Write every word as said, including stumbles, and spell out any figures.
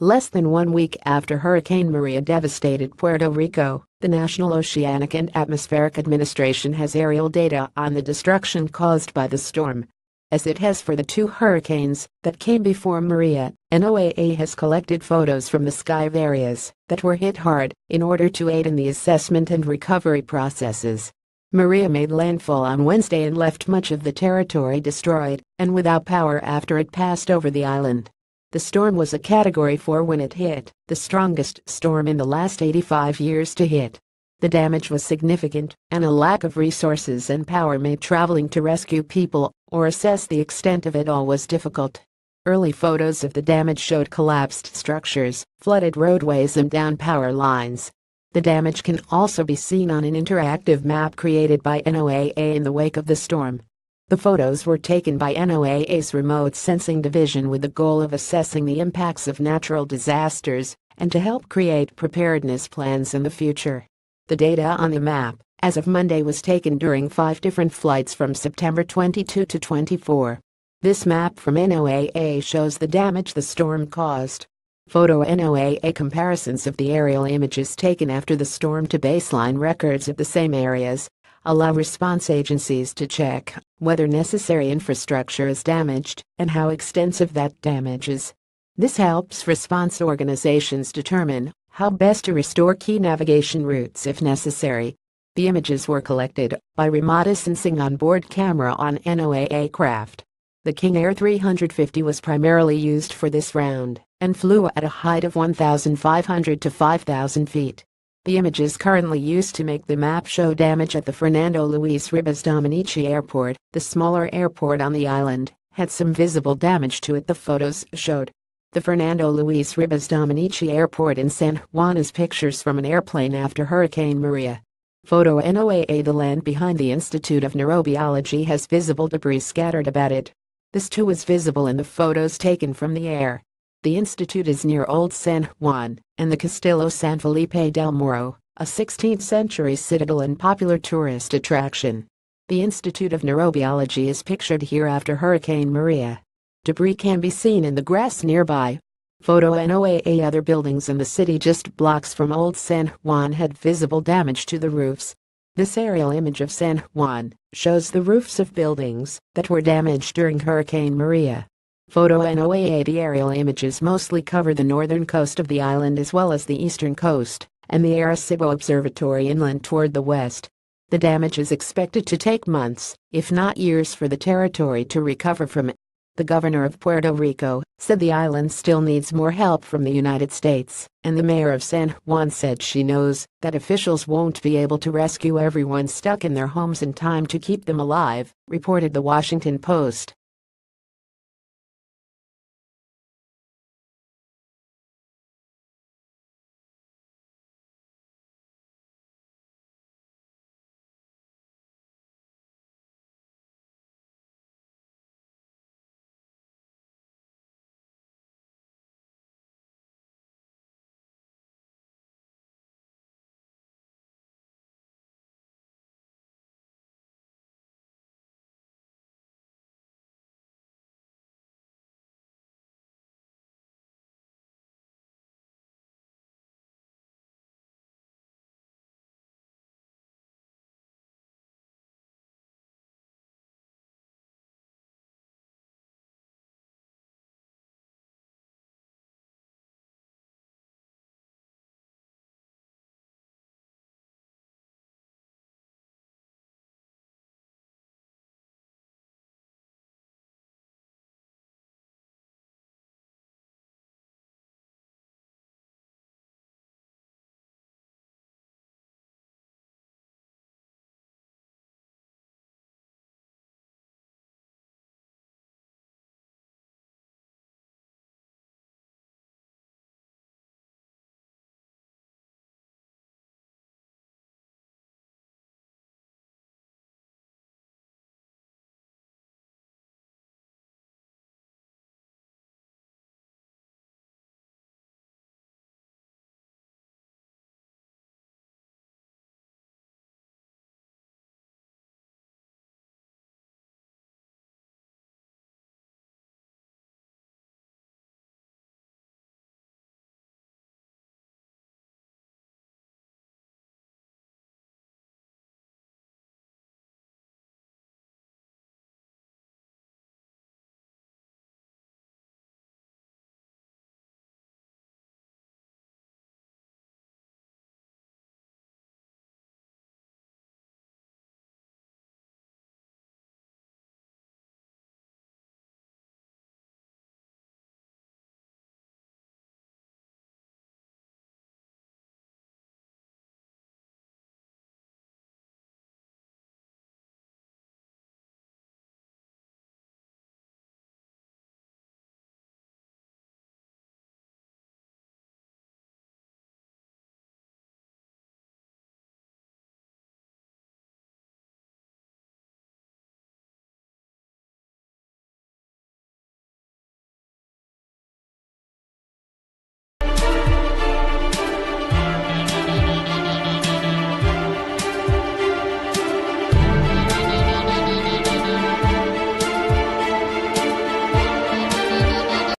Less than one week after Hurricane Maria devastated Puerto Rico, the National Oceanic and Atmospheric Administration has aerial data on the destruction caused by the storm. As it has for the two hurricanes that came before Maria, N O A A has collected photos from the sky of areas that were hit hard in order to aid in the assessment and recovery processes. Maria made landfall on Wednesday and left much of the territory destroyed and without power after it passed over the island. The storm was a Category four when it hit, the strongest storm in the last eighty-five years to hit. The damage was significant, and a lack of resources and power made traveling to rescue people or assess the extent of it all was difficult. Early photos of the damage showed collapsed structures, flooded roadways and down power lines. The damage can also be seen on an interactive map created by N O A A in the wake of the storm. The photos were taken by N O A A's Remote Sensing Division with the goal of assessing the impacts of natural disasters and to help create preparedness plans in the future. The data on the map, as of Monday, was taken during five different flights from September twenty-second to twenty-fourth. This map from N O A A shows the damage the storm caused. Photo N O A A comparisons of the aerial images taken after the storm to baseline records of the same areas allow response agencies to check whether necessary infrastructure is damaged and how extensive that damage is. This helps response organizations determine how best to restore key navigation routes if necessary. The images were collected by remote sensing onboard camera on N O A A craft. The King Air three fifty was primarily used for this round and flew at a height of one thousand five hundred to five thousand feet. The images currently used to make the map show damage at the Fernando Luis Ribas Dominici Airport, the smaller airport on the island, had some visible damage to it, the photos showed. The Fernando Luis Ribas Dominici Airport in San Juan is pictures from an airplane after Hurricane Maria. Photo N O A A. The land behind the Institute of Neurobiology has visible debris scattered about it. This too is visible in the photos taken from the air. The institute is near Old San Juan and the Castillo San Felipe del Morro, a sixteenth century citadel and popular tourist attraction. The Institute of Neurobiology is pictured here after Hurricane Maria. Debris can be seen in the grass nearby. Photo N O A A. Other buildings in the city just blocks from Old San Juan had visible damage to the roofs. This aerial image of San Juan shows the roofs of buildings that were damaged during Hurricane Maria. Photo N O A A. The aerial images mostly cover the northern coast of the island as well as the eastern coast, and the Arecibo Observatory inland toward the west. The damage is expected to take months, if not years, for the territory to recover from it. The governor of Puerto Rico said the island still needs more help from the United States, and the mayor of San Juan said she knows that officials won't be able to rescue everyone stuck in their homes in time to keep them alive, reported the Washington Post.